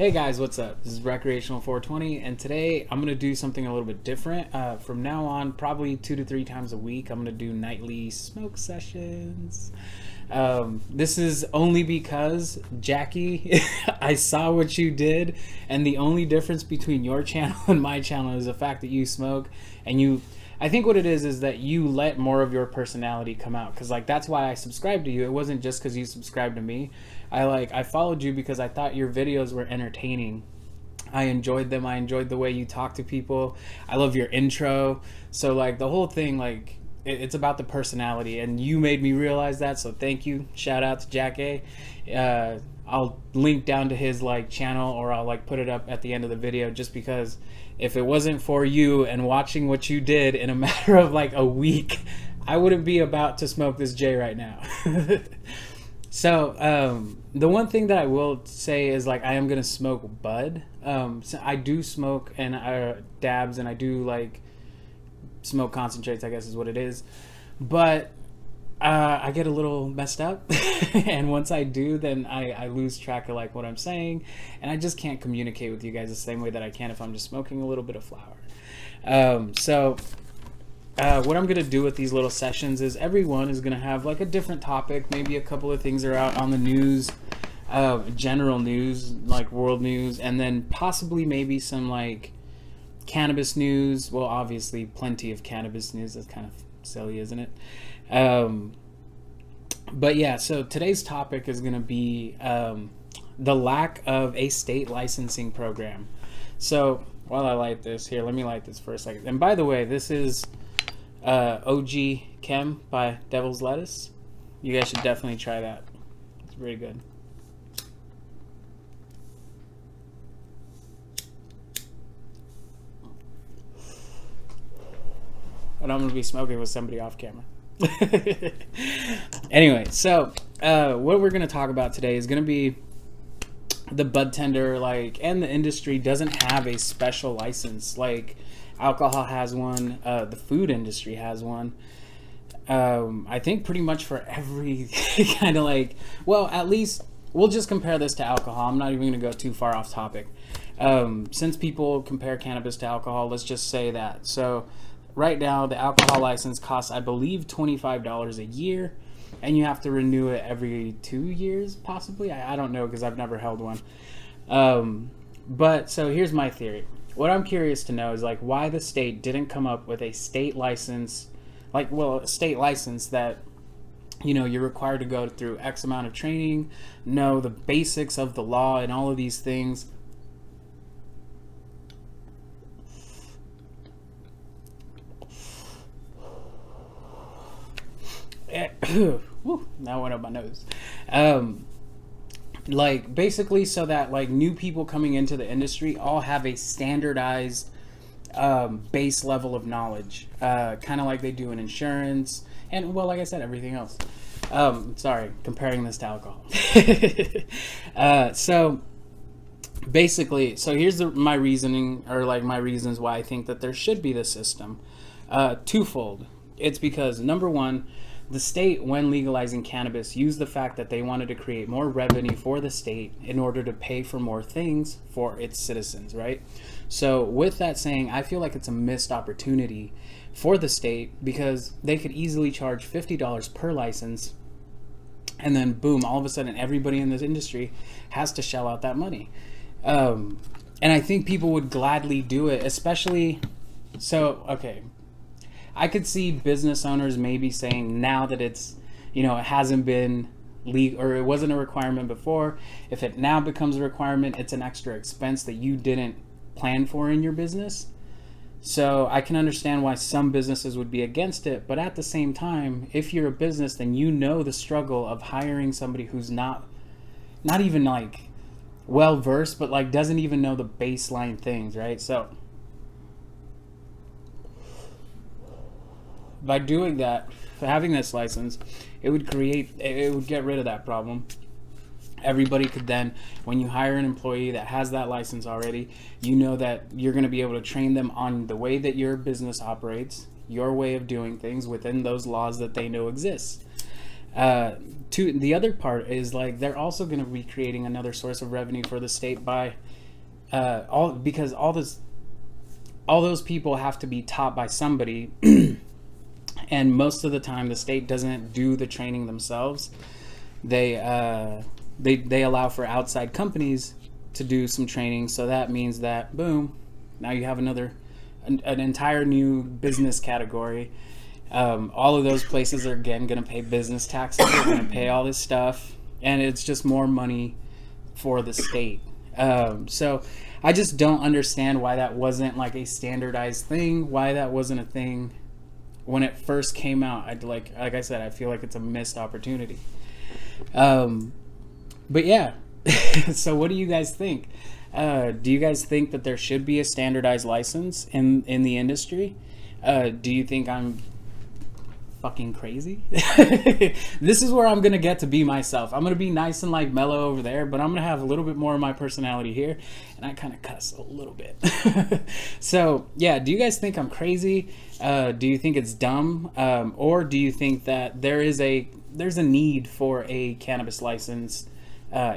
Hey guys, what's up? This is recreational 420, and today I'm gonna do something a little bit different. From now on, probably 2 to 3 times a week, I'm gonna do nightly smoke sessions. This is only because, Jackie, I saw what you did, and the only difference between your channel and my channel is the fact that you smoke, and I think what it is that you let more of your personality come out. Cause like, that's why I subscribed to you. It wasn't just cause you subscribed to me. I followed you because I thought your videos were entertaining. I enjoyed them. I enjoyed the way you talk to people. I love your intro. So like the whole thing, like it's about the personality, and you made me realize that. So thank you. Shout out to Jack A. I'll link down to his like channel, or I'll like put it up at the end of the video, just because if it wasn't for you and watching what you did in a matter of like a week, I wouldn't be about to smoke this J right now. So the one thing that I will say is like I am gonna smoke bud. So I do smoke and dabs, and I do like smoke concentrates, I guess is what it is, but I get a little messed up and once I do, then I lose track of like what I'm saying, and I just can't communicate with you guys the same way that I can if I'm just smoking a little bit of flower. What I'm gonna do with these little sessions is everyone is gonna have like a different topic. Maybe a couple of things are out on the news, general news, like world news, and then possibly maybe some like cannabis news. Well, obviously plenty of cannabis news. That's kind of silly, isn't it? But yeah, so today's topic is going to be the lack of a state licensing program. So while I light this here, let me light this for a second. And by the way, this is OG Chem by Devil's Lettuce. You guys should definitely try that. It's really good. And I'm going to be smoking with somebody off camera. Anyway, so what we're going to talk about today is going to be the bud tender, like, and the industry doesn't have a special license. Like alcohol has one, the food industry has one. I think pretty much for every kind of like, well, at least we'll just compare this to alcohol. I'm not even going to go too far off topic. Since people compare cannabis to alcohol, let's just say that. So right now, the alcohol license costs, I believe, $25 a year, and you have to renew it every 2 years, possibly. I don't know because I've never held one. But so here's my theory. What I'm curious to know is like why the state didn't come up with a state license, like, well, a state license that, you know, you're required to go through X amount of training, know the basics of the law and all of these things. Woo, that went up my nose. Like basically so that like new people coming into the industry all have a standardized base level of knowledge, kind of like they do in insurance and, well, like I said, everything else. Sorry, comparing this to alcohol. So basically, so here's my reasoning, or like my reasons why I think that there should be this system. Twofold. It's because, number one, the state, when legalizing cannabis, used the fact that they wanted to create more revenue for the state in order to pay for more things for its citizens, right? So with that saying, I feel like it's a missed opportunity for the state, because they could easily charge $50 per license, and then boom, all of a sudden everybody in this industry has to shell out that money. And I think people would gladly do it, especially, so, okay, I could see business owners maybe saying now that it's, you know, it hasn't been legal, or it wasn't a requirement before. If it now becomes a requirement, it's an extra expense that you didn't plan for in your business. So I can understand why some businesses would be against it. But at the same time, if you're a business, then you know the struggle of hiring somebody who's not even like well versed, but like doesn't even know the baseline things, right? So by doing that, having this license, it would get rid of that problem. Everybody could then, when you hire an employee that has that license already, you know that you're going to be able to train them on the way that your business operates, your way of doing things within those laws that they know exist. too, the other part is like they're also going to be creating another source of revenue for the state by all those people have to be taught by somebody, and most of the time the state doesn't do the training themselves. They allow for outside companies to do some training. So that means that boom, now you have an entire new business category. All of those places are again going to pay business taxes. They're going to pay all this stuff, and it's just more money for the state. So I just don't understand why that wasn't like a standardized thing, why that wasn't a thing when it first came out. Like I said, I feel like it's a missed opportunity. But yeah, so what do you guys think? Do you guys think that there should be a standardized license in the industry? Do you think I'm fucking crazy? This is where I'm gonna get to be myself. I'm gonna be nice and like mellow over there, but I'm gonna have a little bit more of my personality here, and I kind of cuss a little bit. So yeah, do you guys think I'm crazy? Do you think it's dumb? Or do you think that there's a need for a cannabis license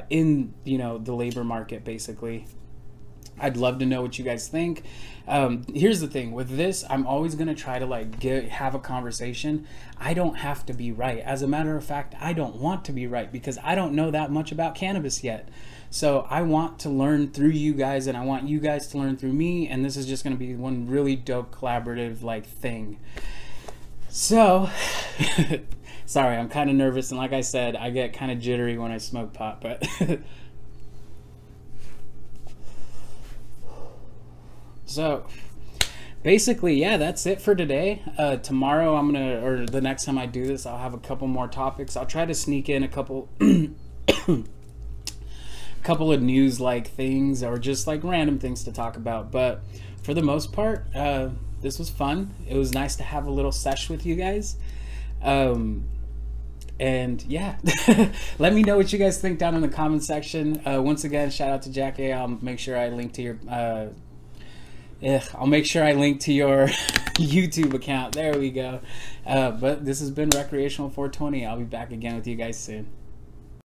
in, you know, the labor market basically? I'd love to know what you guys think. Here's the thing with this, I'm always gonna try to like have a conversation. I don't have to be right. As a matter of fact, I don't want to be right because I don't know that much about cannabis yet. So I want to learn through you guys, and I want you guys to learn through me, and this is just gonna be one really dope collaborative like thing. So sorry, I'm kind of nervous, and like I said, I get kind of jittery when I smoke pot, but so basically, yeah, that's it for today. Tomorrow I'm gonna, or the next time I do this, I'll have a couple more topics. I'll try to sneak in a couple of news like things, or just like random things to talk about. But for the most part, this was fun. It was nice to have a little sesh with you guys. And yeah, let me know what you guys think down in the comment section. Once again, shout out to Jackie. I'll make sure I link to your YouTube account. There we go. But this has been Recreational 420. I'll be back again with you guys soon.